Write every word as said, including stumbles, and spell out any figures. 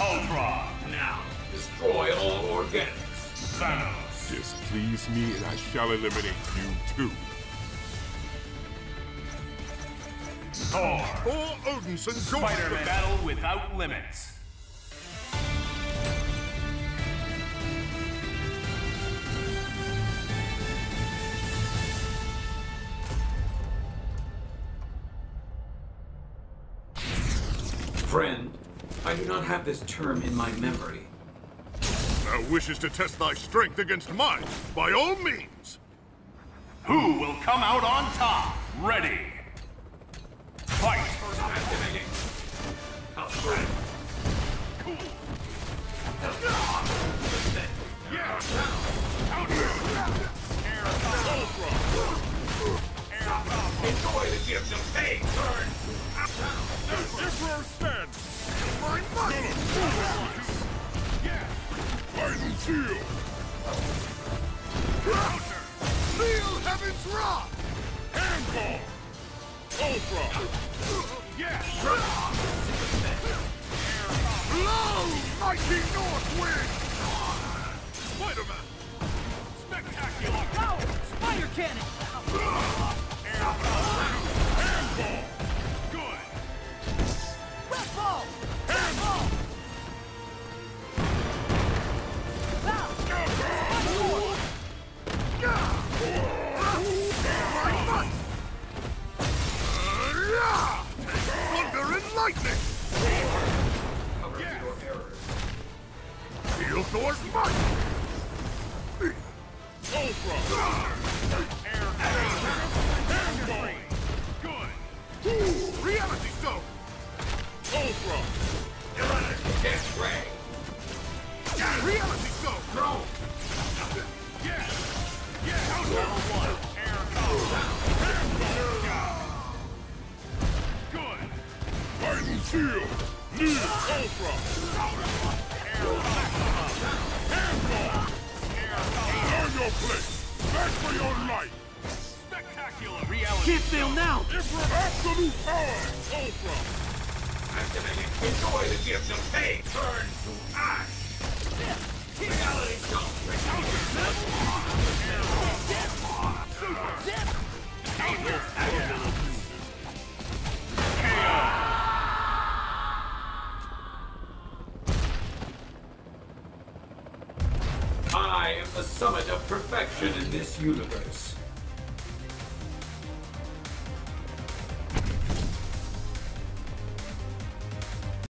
Ultron, now destroy all organics. Thanos, displease me and I shall eliminate you too. Thor, all Odinson goes to battle without limits. Friend, I do not have this term in my memory. Thou wishes to test thy strength against mine, by all means! Who will come out on top? Ready! Fight! Cool. Enjoy the gift of pain, turn! Final seal! Counter! Seal Heaven's Rock! Handball! Ultron! Yes! Blow! Mighty North Wind! Spider-Man! Spectacular! Go! Spider Cannon! Handball! Good! West ball! Handball! Thunder and lightning! Cover your errors. Feel Thor's might! Ultron! Air Handball! Good! Reality Stone! Ultron! Get ready! Yeah, reality go! Go! Yeah! Yeah! Counter one! Air go! Good! Final shield! New! Ultra! Air maximum! Handball! Air go! On your place! Back for your life! Spectacular! Reality! Can't fail now! Absolute power! Ultra! Activating! Enjoy the gift of pain! Turn! I! Reality Stone! I am the summit of perfection in this universe.